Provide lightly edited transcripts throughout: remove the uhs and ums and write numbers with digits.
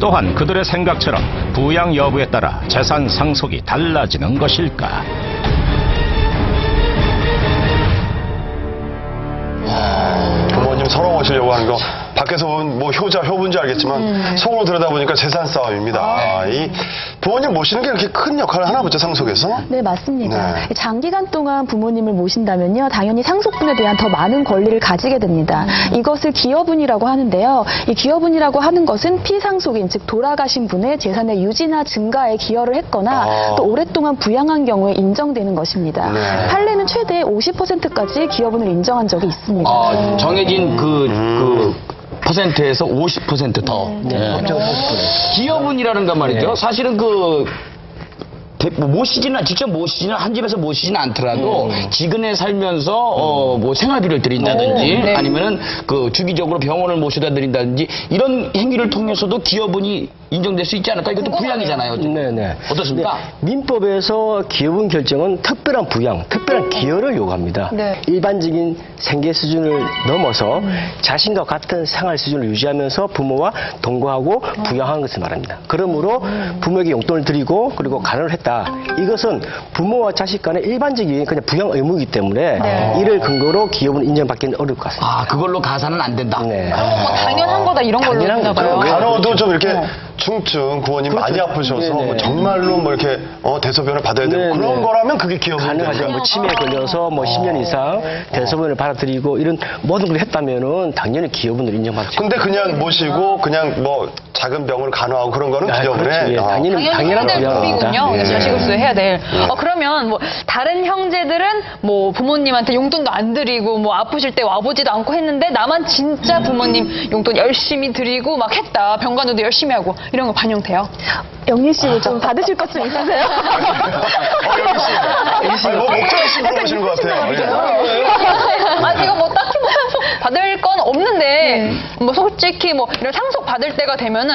또한 그들의 생각처럼 부양 여부에 따라 재산 상속이 달라지는 것일까? 부모님 서러워하시려고 하는 거 밖에서 보면 뭐 효자, 효분지 알겠지만 속으로 들여다보니까 재산 싸움입니다. 이 부모님 모시는 게 그렇게 큰 역할을 하나 보죠, 상속에서? 네, 맞습니다. 네. 장기간 동안 부모님을 모신다면요, 당연히 상속분에 대한 더 많은 권리를 가지게 됩니다. 이것을 기여분이라고 하는데요. 이 기여분이라고 하는 것은 피상속인, 즉 돌아가신 분의 재산의 유지나 증가에 기여를 했거나 또 오랫동안 부양한 경우에 인정되는 것입니다. 네. 판례는 최대 50%까지 기여분을 인정한 적이 있습니다. 정해진 퍼센트에서 50% 더. 기여분이라는가 말이죠. 네. 사실은 직접 모시지는 한 집에서 모시지는 않더라도 지근에 살면서 뭐 생활비를 드린다든지 네. 아니면은 주기적으로 병원을 모셔다 드린다든지 이런 행위를 통해서도 기여분이 인정될 수 있지 않을까? 이것도 부양이잖아요. 네네. 어떻습니까? 네. 민법에서 기여분 결정은 특별한 부양, 특별한 기여를 요구합니다. 네. 일반적인 생계 수준을 넘어서 자신과 같은 생활 수준을 유지하면서 부모와 동거하고 부양하는 것을 말합니다. 그러므로 부모에게 용돈을 드리고 그리고 간호를 했다. 이것은 부모와 자식 간의 일반적인 그냥 부양 의무이기 때문에 네. 이를 근거로 기여분 인정받기는 어려울 것 같습니다. 아, 그걸로 가산은 안 된다. 네. 당연한 거다 이런 걸로 한다고요. 간호도 좀 이렇게 중증 구원님 그렇죠. 많이 아프셔서 뭐 정말로 뭐 이렇게 대소변을 받아야 되고 네네. 그런 거라면 그게 기여분 가능하죠. 뭐 치매에 걸려서 뭐 10년 이상 대소변을 받아들이고 이런 모든 걸 했다면은 당연히 기여분을 인정받죠. 근데 그냥 모시고 그냥 뭐 작은 병을 간호하고 그런 거는 기여분에 예. 당연한 부분이군요. 예. 자식으로서 해야 될. 예. 그러면 뭐 다른 형제들은 뭐 부모님한테 용돈도 안 드리고 뭐 아프실 때 와보지도 않고 했는데 나만 진짜 부모님 용돈 열심히 드리고 막 했다. 병간호도 열심히 하고. 이런 거 반영돼요? 영희 씨도 좀 받으실 것 좀 있으세요? 영희 씨, 목적이 심플하신 것 같아요. 이거 뭐 딱히 뭐 상속 받을 건 없는데 뭐 솔직히 뭐 이런 상속 받을 때가 되면은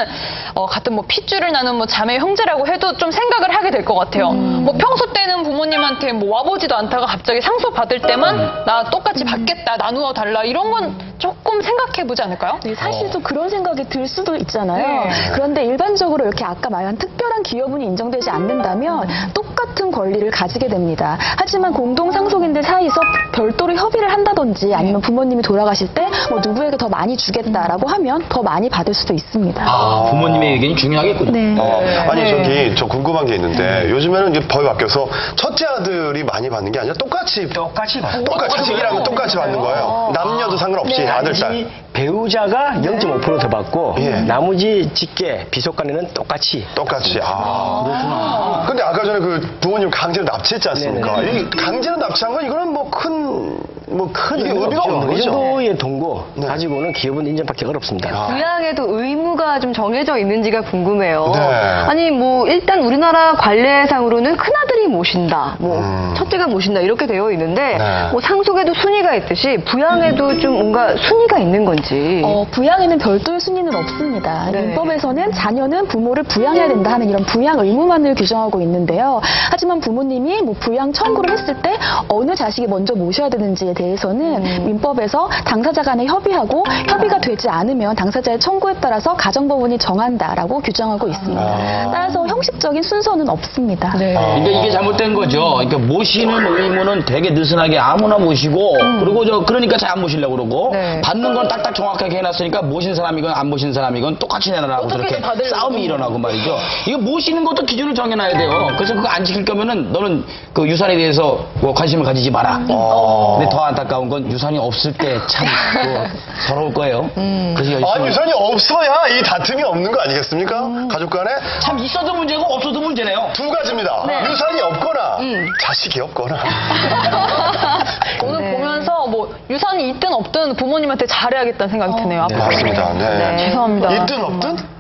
같은 뭐 핏줄을 나는 뭐 자매 형제라고 해도 좀 생각을 하게 될 것 같아요. 뭐 평소 때는 부모님한테 뭐 와보지도 않다가 갑자기 상속 받을 때만 나 똑같이 받겠다, 나누어 달라 이런 건 조금 생각해 보지 않을까요? 네, 사실 좀 그런 생각이 들 수도 있잖아요. 네. 그런데 일반적으로 이렇게 아까 말한 특별한 기여분이 인정되지 않는다면 똑같은 권리를 가지게 됩니다. 하지만 공동상속인들 사이에서 별도로 협의를 한다든지 아니면 부모님이 돌아가실 때 뭐 누구에게 더 많이 주겠다라고 하면 더 많이 받을 수도 있습니다. 아, 부모님의 의견이 중요하겠군요. 네. 아니 네. 저기 저 궁금한 게 있는데 요즘에는 이제 법이 바뀌어서 첫째 아들이 많이 받는 게 아니라 똑같이 받는 거예요. 남녀도 상관없이. 네. 아들, 딸. 배우자가 0.5% 더 받고 나머지 직계, 비속간에는 똑같이. 아, 그렇구나. 근데 아까 전에 부모님 강제로 납치했지 않습니까? 이 강제로 납치한 건 이거는 큰 의미가 없는 거죠. 이 정도의 동거 가지고는 기여분 인정받기 어렵습니다. 부양에도 의무가 좀 정해져 있는지가 궁금해요. 네. 아니 뭐 일단 우리나라 관례상으로는 큰아들이 모신다, 뭐 첫째가 모신다 이렇게 되어 있는데 뭐 상속에도 순위가 있듯이 부양에도 좀 뭔가 순위가 있는 건지. 부양에는 별도의 순위는 없습니다. 네. 민법에서는 자녀는 부모를 부양해야 된다 하는 이런 부양 의무만을 규정하고 있는데요. 하지만 부모님이 뭐 부양 청구를 했을 때 어느 자식이 먼저 모셔야 되는지에 대해서는 민법에서 당사자 간에 협의하고 협의가 되지 않으면 당사자의 청구에 따라서 가정법원이 정한다라고 규정하고 있습니다. 따라서 형식적인 순서는 없습니다. 네. 그러니까 이게 잘못된 거죠. 그러니까 모시는 의무는 되게 느슨하게 아무나 모시고 그리고 그러니까 잘 안 모시려고 그러고 네. 받는 건 딱딱 정확하게 해놨으니까 모신 사람이건 안 모신 사람이건 똑같이 내놔라고 저렇게 싸움이 일어나고 말이죠. 이거 모시는 것도 기준을 정해놔야 돼요. 그래서 그거 안 지킬 거면은 너는 그 유산에 대해서 뭐 관심을 가지지 마라. 근데 더 안타까운 건 유산이 없을 때 참 서러울 거예요. 그래서 유산이 없어야 이 다툼이 없는 거 아니겠습니까? 가족 간에 참 있어도 문제고 없어도 문제네요. 두 가지입니다. 네. 유산이 없거나 자식이 없거나. 오늘 보면서 뭐 유산이 있든 없든 부모님한테 잘해야겠다는 생각이 드네요. 맞습니다. 네. 죄송합니다. 있든 없든?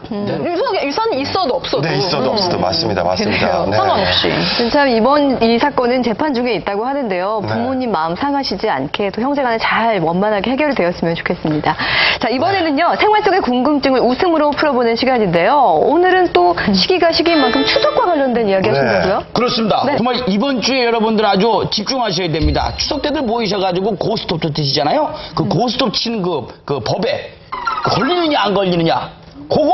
유산이 있어도 없어도. 네, 있어도 없어도 맞습니다. 네. 상관없이. 참 이번 이 사건은 재판 중에 있다고 하는데요. 부모님 마음 상하시지 않게 또 형제간에 잘 원만하게 해결이 되었으면 좋겠습니다. 자, 이번에는요. 생활 속의 궁금증을 웃음으로 풀어보는 시간인데요. 오늘은 또 시기가 시기인 만큼 추석과 관련된 이야기 하신다고요? 그렇습니다. 네. 정말 이번 주에 여러분들 아주 집중하셔야 됩니다. 추석 때들 모이셔가지고 고스톱도 치시잖아요. 고스톱 치는 법에 걸리느냐 안 걸리느냐. 그거